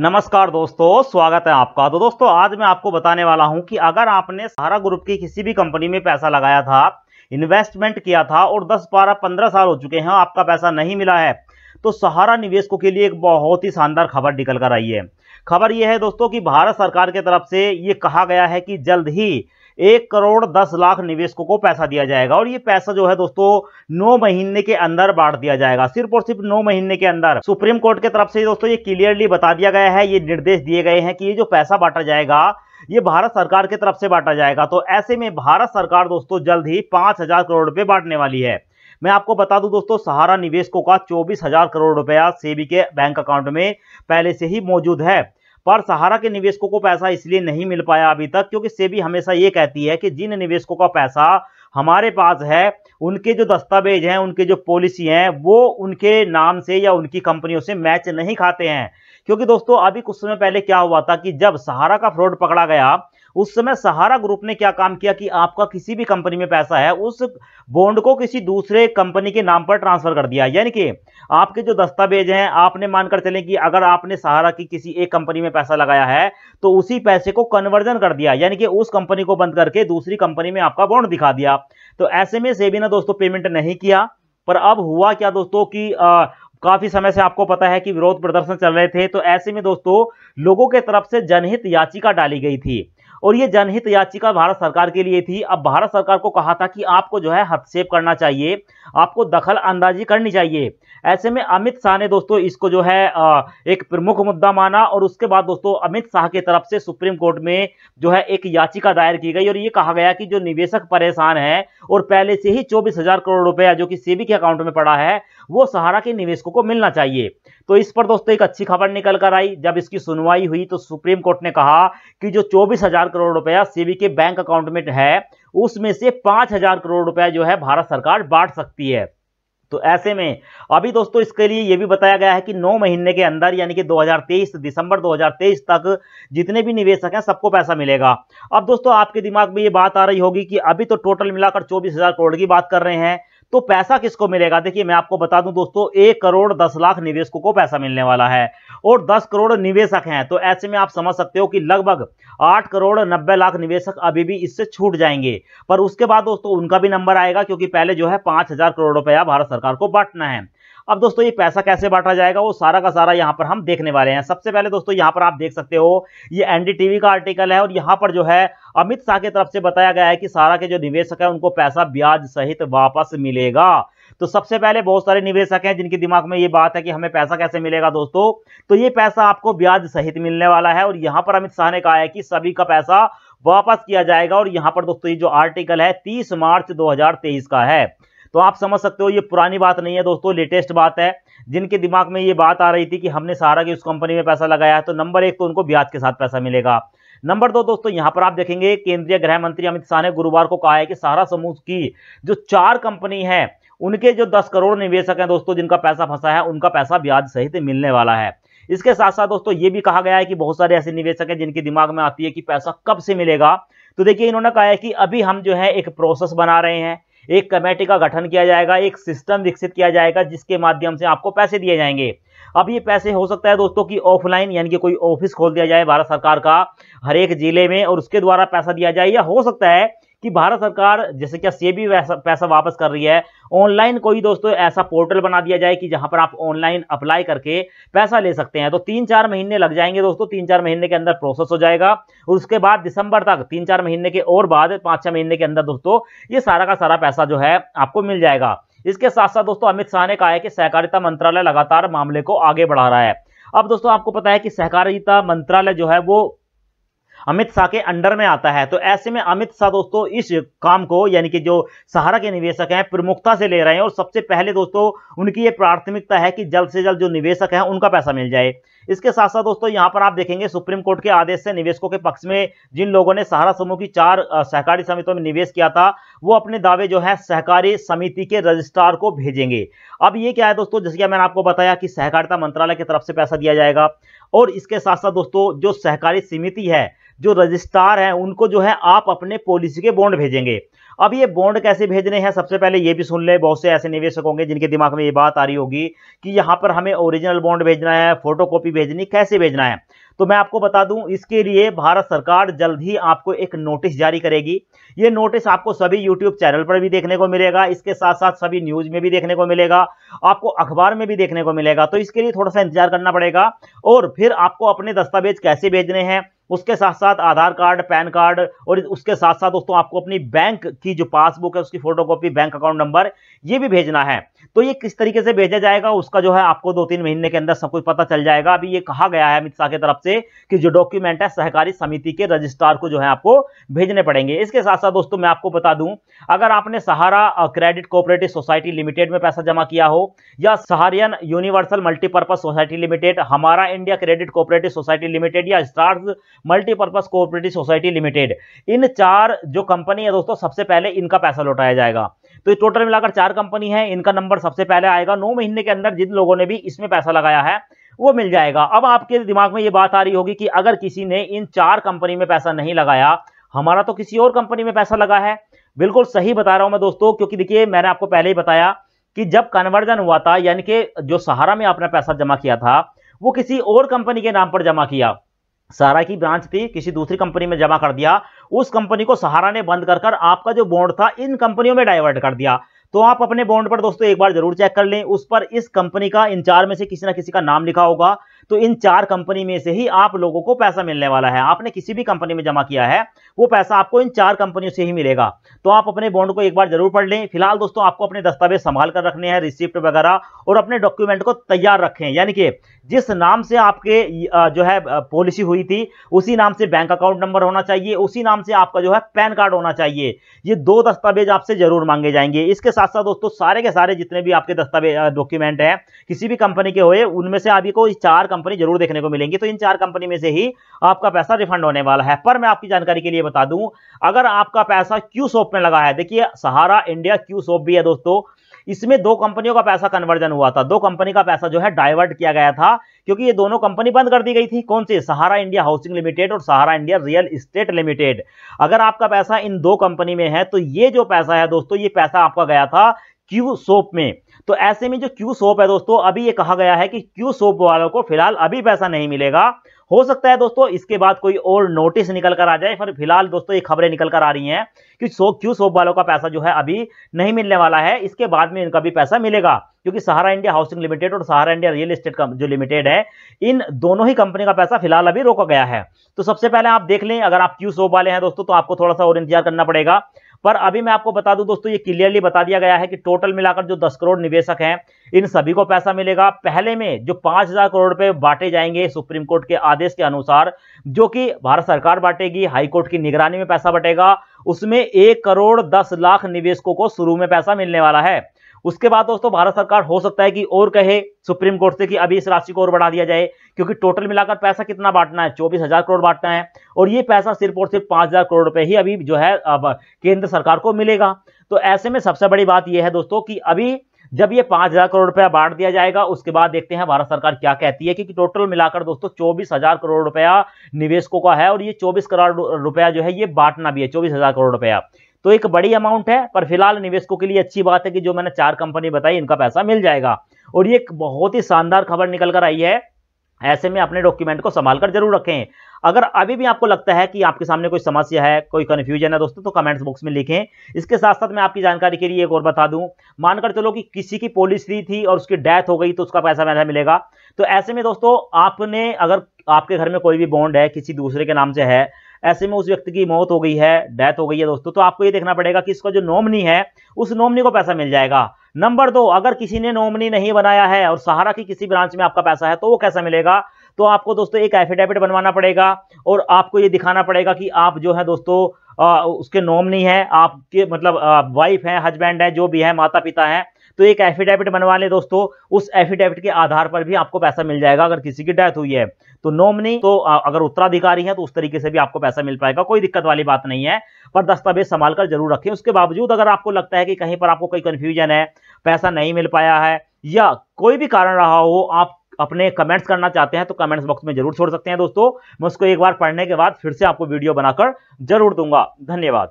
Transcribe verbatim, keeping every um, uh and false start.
नमस्कार दोस्तों, स्वागत है आपका। तो दोस्तों आज मैं आपको बताने वाला हूं कि अगर आपने सहारा ग्रुप की किसी भी कंपनी में पैसा लगाया था, इन्वेस्टमेंट किया था और दस बारह पंद्रह साल हो चुके हैं, आपका पैसा नहीं मिला है, तो सहारा निवेशकों के लिए एक बहुत ही शानदार खबर निकल कर आई है। खबर यह है दोस्तों कि भारत सरकार की तरफ से ये कहा गया है कि जल्द ही एक करोड़ दस लाख निवेशकों को पैसा दिया जाएगा और ये पैसा जो है दोस्तों नौ महीने के अंदर बांट दिया जाएगा, सिर्फ और सिर्फ नौ महीने के अंदर। सुप्रीम कोर्ट की तरफ से दोस्तों ये क्लियरली बता दिया गया है, ये निर्देश दिए गए हैं कि ये जो पैसा बांटा जाएगा ये भारत सरकार की तरफ से बांटा जाएगा। तो ऐसे में भारत सरकार दोस्तों जल्द ही पांच हजार करोड़ रुपए बांटने वाली है। मैं आपको बता दूं दोस्तों, सहारा निवेशकों का चौबीस हजार करोड़ रुपया सेबी के बैंक अकाउंट में पहले से ही मौजूद है, पर सहारा के निवेशकों को पैसा इसलिए नहीं मिल पाया अभी तक क्योंकि सेबी हमेशा ये कहती है कि जिन निवेशकों का पैसा हमारे पास है उनके जो दस्तावेज हैं, उनके जो पॉलिसी हैं, वो उनके नाम से या उनकी कंपनियों से मैच नहीं खाते हैं। क्योंकि दोस्तों अभी कुछ समय पहले क्या हुआ था कि जब सहारा का फ्रॉड पकड़ा गया उस समय सहारा ग्रुप ने क्या काम किया कि आपका किसी भी कंपनी में पैसा है उस बॉन्ड को किसी दूसरे कंपनी के नाम पर ट्रांसफर कर दिया, यानी कि आपके जो दस्तावेज हैं, आपने मानकर चलें कि अगर आपने सहारा की किसी एक कंपनी में पैसा लगाया है तो उसी पैसे को कन्वर्जन कर दिया, यानी कि उस कंपनी को बंद करके दूसरी कंपनी में आपका बॉन्ड दिखा दिया। तो ऐसे में सेबी ने दोस्तों पेमेंट नहीं किया। पर अब हुआ क्या दोस्तों कि आ, काफी समय से आपको पता है कि विरोध प्रदर्शन चल रहे थे, तो ऐसे में दोस्तों लोगों के तरफ से जनहित याचिका डाली गई थी और ये जनहित याचिका भारत सरकार के लिए थी। अब भारत सरकार को कहा था कि आपको जो है हस्तक्षेप करना चाहिए, आपको दखल अंदाजी करनी चाहिए। ऐसे में अमित शाह ने दोस्तों इसको जो है एक प्रमुख मुद्दा माना और उसके बाद दोस्तों अमित शाह की तरफ से सुप्रीम कोर्ट में जो है एक याचिका दायर की गई और ये कहा गया कि जो निवेशक परेशान है और पहले से ही चौबीस हजार करोड़ रुपया जो कि सेबी के अकाउंट में पड़ा है वो सहारा के निवेशकों को मिलना चाहिए। तो इस पर दोस्तों एक अच्छी खबर निकल कर आई। जब इसकी सुनवाई हुई तो सुप्रीम कोर्ट ने कहा कि जो चौबीस हजार करोड़ रुपया सेबी के बैंक अकाउंट में है उसमें से पांच हजार करोड़ रुपया जो है भारत सरकार बांट सकती है। तो ऐसे में अभी दोस्तों इसके लिए यह भी बताया गया है कि नौ महीने के अंदर यानी कि दो हज़ार तेईस दिसंबर दो हज़ार तेईस तक जितने भी निवेशक हैं सबको पैसा मिलेगा। अब दोस्तों आपके दिमाग में ये बात आ रही होगी कि अभी तो टोटल मिलाकर चौबीस हज़ार करोड़ की बात कर रहे हैं, तो पैसा किसको मिलेगा। देखिए मैं आपको बता दूं दोस्तों, एक करोड़ दस लाख निवेशकों को पैसा मिलने वाला है और दस करोड़ निवेशक हैं, तो ऐसे में आप समझ सकते हो कि लगभग आठ करोड़ नब्बे लाख निवेशक अभी भी इससे छूट जाएंगे। पर उसके बाद दोस्तों उनका भी नंबर आएगा क्योंकि पहले जो है पांच हजार करोड़ रुपया भारत सरकार को बांटना है। अब दोस्तों ये पैसा कैसे बांटा जाएगा वो सारा का सारा यहाँ पर हम देखने वाले हैं। सबसे पहले दोस्तों यहाँ पर आप देख सकते हो ये एनडीटीवी का आर्टिकल है और यहाँ पर जो है अमित शाह की तरफ से बताया गया है कि सहारा के जो निवेशक है उनको पैसा ब्याज सहित वापस मिलेगा। तो सबसे पहले बहुत सारे निवेशक हैं जिनके दिमाग में ये बात है कि हमें पैसा कैसे मिलेगा दोस्तों, तो ये पैसा आपको ब्याज सहित मिलने वाला है और यहाँ पर अमित शाह ने कहा है कि सभी का पैसा वापस किया जाएगा। और यहाँ पर दोस्तों ये जो आर्टिकल है तीस मार्च दो हजार तेईस का है, तो आप समझ सकते हो ये पुरानी बात नहीं है दोस्तों, लेटेस्ट बात है। जिनके दिमाग में ये बात आ रही थी कि हमने सहारा की उस कंपनी में पैसा लगाया है तो नंबर एक तो उनको ब्याज के साथ पैसा मिलेगा। नंबर दो दोस्तों यहाँ पर आप देखेंगे केंद्रीय गृह मंत्री अमित शाह ने गुरुवार को कहा है कि सहारा समूह की जो चार कंपनी है उनके जो दस करोड़ निवेशक हैं दोस्तों जिनका पैसा फंसा है उनका पैसा ब्याज सहित मिलने वाला है। इसके साथ साथ दोस्तों ये भी कहा गया है कि बहुत सारे ऐसे निवेशक हैं जिनके दिमाग में आती है कि पैसा कब से मिलेगा, तो देखिए इन्होंने कहा है कि अभी हम जो है एक प्रोसेस बना रहे हैं, एक कमेटी का गठन किया जाएगा, एक सिस्टम विकसित किया जाएगा जिसके माध्यम से आपको पैसे दिए जाएंगे। अब ये पैसे हो सकता है दोस्तों कि ऑफलाइन यानी कि कोई ऑफिस खोल दिया जाए भारत सरकार का हर एक जिले में और उसके द्वारा पैसा दिया जाए, या हो सकता है कि भारत सरकार जैसे क्या सेबी पैसा वापस कर रही है ऑनलाइन कोई दोस्तों ऐसा पोर्टल बना दिया जाए कि जहां पर आप ऑनलाइन अप्लाई करके पैसा ले सकते हैं। तो तीन चार महीने लग जाएंगे दोस्तों, तीन चार महीने के अंदर प्रोसेस हो जाएगा और उसके बाद दिसंबर तक तीन चार महीने के और बाद पाँच छः महीने के अंदर दोस्तों ये सारा का सारा पैसा जो है आपको मिल जाएगा। इसके साथ साथ दोस्तों अमित शाह ने कहा है कि सहकारिता मंत्रालय लगातार मामले को आगे बढ़ा रहा है। अब दोस्तों आपको पता है कि सहकारिता मंत्रालय जो है वो अमित शाह के अंडर में आता है, तो ऐसे में अमित शाह दोस्तों इस काम को यानी कि जो सहारा के निवेशक हैं प्रमुखता से ले रहे हैं और सबसे पहले दोस्तों उनकी ये प्राथमिकता है कि जल्द से जल्द जो निवेशक हैं उनका पैसा मिल जाए। इसके साथ साथ दोस्तों यहाँ पर आप देखेंगे सुप्रीम कोर्ट के आदेश से निवेशकों के पक्ष में जिन लोगों ने सहारा समूह की चार सहकारी समितियों में निवेश किया था वो अपने दावे जो है सहकारी समिति के रजिस्ट्रार को भेजेंगे। अब ये क्या है दोस्तों, जैसे कि मैंने आपको बताया कि सहकारिता मंत्रालय की तरफ से पैसा दिया जाएगा और इसके साथ साथ दोस्तों जो सहकारी समिति है, जो रजिस्ट्रार हैं, उनको जो है आप अपने पॉलिसी के बॉन्ड भेजेंगे। अब ये बॉन्ड कैसे भेजने हैं सबसे पहले ये भी सुन ले। बहुत से ऐसे निवेशक होंगे जिनके दिमाग में ये बात आ रही होगी कि यहाँ पर हमें ओरिजिनल बॉन्ड भेजना है, फोटोकॉपी भेजनी, कैसे भेजना है। तो मैं आपको बता दूं, इसके लिए भारत सरकार जल्द ही आपको एक नोटिस जारी करेगी। ये नोटिस आपको सभी यूट्यूब चैनल पर भी देखने को मिलेगा, इसके साथ साथ सभी न्यूज़ में भी देखने को मिलेगा, आपको अखबार में भी देखने को मिलेगा। तो इसके लिए थोड़ा सा इंतजार करना पड़ेगा। और फिर आपको अपने दस्तावेज कैसे भेजने हैं, उसके साथ साथ आधार कार्ड, पैन कार्ड, और उसके साथ साथ दोस्तों आपको अपनी बैंक की जो पासबुक है उसकी फोटोकॉपी, बैंक अकाउंट नंबर, ये भी भेजना है। तो ये किस तरीके से भेजा जाएगा उसका जो है आपको दो तीन महीने के अंदर सब कुछ पता चल जाएगा। अभी ये कहा गया है अमित शाह की तरफ से कि जो डॉक्यूमेंट है सहकारी समिति के रजिस्ट्रार को जो है आपको भेजने पड़ेंगे। इसके साथ साथ दोस्तों मैं आपको बता दूं, अगर आपने Sahara credit cooperative society limited में पैसा जमा किया हो या सहारियन universal multipurpose society limited, Hamara India credit cooperative society limited या stars multipurpose cooperative society limited, इन चार जो कंपनी है दोस्तों सबसे पहले इनका पैसा लौटाया जाएगा। तो ये टोटल मिलाकर चार कंपनी है, इनका नंबर सबसे पहले आएगा। नौ महीने के अंदर जिन लोगों ने भी इसमें पैसा लगाया है वो मिल जाएगा। अब आपके दिमाग में ये बात आ रही होगी कि अगर किसी ने इन चार कंपनी में पैसा नहीं लगाया, हमारा तो किसी और कंपनी में पैसा लगा है। बिल्कुल सही बता रहा हूं मैं दोस्तों, क्योंकि देखिए मैंने आपको पहले ही बताया कि जब कन्वर्जन हुआ था, यानी कि जो सहारा में आपने पैसा जमा किया था वो किसी और कंपनी के नाम पर जमा किया, सहारा की ब्रांच थी, किसी दूसरी कंपनी में जमा कर दिया, उस कंपनी को सहारा ने बंद कर कर आपका जो बॉन्ड था इन कंपनियों में डाइवर्ट कर दिया। तो आप अपने बॉन्ड पर दोस्तों एक बार जरूर चेक कर लें, उस पर इस कंपनी का इन चार में से किसी ना किसी का नाम लिखा होगा। तो इन चार कंपनी में से ही आप लोगों को पैसा मिलने वाला है। आपने किसी भी कंपनी में जमा किया है वो पैसा आपको इन चार कंपनियों से ही मिलेगा। तो आप अपने बॉन्ड को एक बार जरूर पढ़ लें। फिलहाल दोस्तों आपको अपने दस्तावेज संभाल कर रखने हैं, रिसिप्ट वगैरह, और अपने डॉक्यूमेंट को तैयार रखें, यानी कि जिस नाम से आपके जो है पॉलिसी हुई थी उसी नाम से बैंक अकाउंट नंबर होना चाहिए, उसी नाम से आपका जो है पैन कार्ड होना चाहिए। ये दो दस्तावेज आपसे जरूर मांगे जाएंगे। इसके साथ साथ दोस्तों सारे के सारे जितने भी आपके दस्तावेज डॉक्यूमेंट हैं किसी भी कंपनी के हुए, उनमें से आपको चार कंपनी जरूर देखने को मिलेंगी। तो इन चार कंपनी में से ही आपका पैसा रिफंड होने वाला है। पर मैं आपकी जानकारी के लिए बता दूं, अगर आपका पैसा क्यू शॉप में लगा है, देखिए सहारा इंडिया क्यू शॉप भी है दोस्तों, इसमें दो कंपनियों का पैसा कन्वर्जन हुआ था, दो कंपनी का पैसा जो है डाइवर्ट किया गया था, क्योंकि ये दोनों कंपनी बंद कर दी गई थी। कौन सी? सहारा इंडिया हाउसिंग लिमिटेड और Sahara India real estate limited. अगर आपका पैसा इन दो कंपनी में है तो ये जो पैसा है दोस्तों, ये पैसा आपका गया था क्यू शॉप में। तो ऐसे में जो क्यू शॉप है दोस्तों, अभी ये कहा गया है कि क्यू शॉप वालों को फिलहाल अभी पैसा नहीं मिलेगा। हो सकता है दोस्तों इसके बाद कोई और नोटिस निकल कर आ जाए, पर फिलहाल दोस्तों ये खबरें निकल कर आ रही हैं कि क्यू शॉप वालों का पैसा जो है अभी नहीं मिलने वाला है, इसके बाद में इनका भी पैसा मिलेगा। क्योंकि सहारा इंडिया हाउसिंग लिमिटेड और सहारा इंडिया रियल एस्टेट जो लिमिटेड है, इन दोनों ही कंपनी का पैसा फिलहाल अभी रोका गया है। तो सबसे पहले आप देख लें, अगर आप क्यू शॉप वाले हैं दोस्तों तो आपको थोड़ा सा और इंतजार करना पड़ेगा। पर अभी मैं आपको बता दूं दोस्तों, ये क्लियरली बता दिया गया है कि टोटल मिलाकर जो दस करोड़ निवेशक हैं इन सभी को पैसा मिलेगा। पहले में जो पाँच हजार करोड़ रुपए बांटे जाएंगे सुप्रीम कोर्ट के आदेश के अनुसार, जो कि भारत सरकार बांटेगी, हाईकोर्ट की निगरानी में पैसा बटेगा, उसमें एक करोड़ दस लाख निवेशकों को शुरू में पैसा मिलने वाला है। उसके बाद दोस्तों भारत सरकार हो सकता है कि और कहे सुप्रीम कोर्ट से कि अभी इस राशि को और बढ़ा दिया जाए, क्योंकि टोटल मिलाकर पैसा कितना बांटना है, चौबीस हजार करोड़ बांटना है, और ये पैसा सिर्फ और सिर्फ पाँच हजार करोड़ रुपए ही अभी जो है अब केंद्र सरकार को मिलेगा। तो ऐसे में सबसे बड़ी बात यह है दोस्तों कि अभी जब ये पाँच हजार करोड़ रुपया बांट दिया जाएगा, उसके बाद देखते हैं भारत सरकार क्या कहती है, क्योंकि टोटल मिलाकर दोस्तों चौबीस हजार करोड़ रुपया निवेशकों का है, और ये चौबीस करोड़ रुपया जो है ये बांटना भी है, चौबीस हजार करोड़ रुपया। तो एक बड़ी अमाउंट है, पर फिलहाल निवेशकों के लिए अच्छी बात है कि जो मैंने चार कंपनी बताई इनका पैसा मिल जाएगा। और ये एक बहुत ही शानदार खबर निकल कर आई है। ऐसे में अपने डॉक्यूमेंट को संभाल कर जरूर रखें। अगर अभी भी आपको लगता है कि आपके सामने कोई समस्या है, कोई कन्फ्यूजन है दोस्तों, तो कमेंट्स बॉक्स में लिखें। इसके साथ साथ मैं आपकी जानकारी के लिए एक और बता दूं, मानकर चलो कि किसी की पॉलिसी थी और उसकी डेथ हो गई तो उसका पैसा वैसा मिलेगा। तो ऐसे में दोस्तों आपने, अगर आपके घर में कोई भी बॉन्ड है किसी दूसरे के नाम से है, ऐसे में उस व्यक्ति की मौत हो गई है, डेथ हो गई है दोस्तों, तो आपको ये देखना पड़ेगा कि इसका जो नॉमिनी है उस नॉमिनी को पैसा मिल जाएगा। नंबर दो, अगर किसी ने नॉमिनी नहीं बनाया है और सहारा की किसी ब्रांच में आपका पैसा है तो वो कैसा मिलेगा? तो आपको दोस्तों एक एफिडेविट बनवाना पड़ेगा और आपको ये दिखाना पड़ेगा कि आप जो है दोस्तों आ, उसके नॉमिनी है, आपके मतलब वाइफ है, हस्बैंड है, जो भी है, माता पिता है। तो एक एफिडेविट बनवा लें दोस्तों, उस एफिडेविट के आधार पर भी आपको पैसा मिल जाएगा। अगर किसी की डेथ हुई है तो नॉमिनी, तो अगर उत्तराधिकारी है तो उस तरीके से भी आपको पैसा मिल पाएगा, कोई दिक्कत वाली बात नहीं है। पर दस्तावेज संभाल कर जरूर रखें। उसके बावजूद अगर आपको लगता है कि कहीं पर आपको कोई कन्फ्यूजन है, पैसा नहीं मिल पाया है, या कोई भी कारण रहा हो, आप अपने कमेंट्स करना चाहते हैं तो कमेंट्स बॉक्स में जरूर छोड़ सकते हैं दोस्तों। मैं उसको एक बार पढ़ने के बाद फिर से आपको वीडियो बनाकर जरूर दूंगा। धन्यवाद।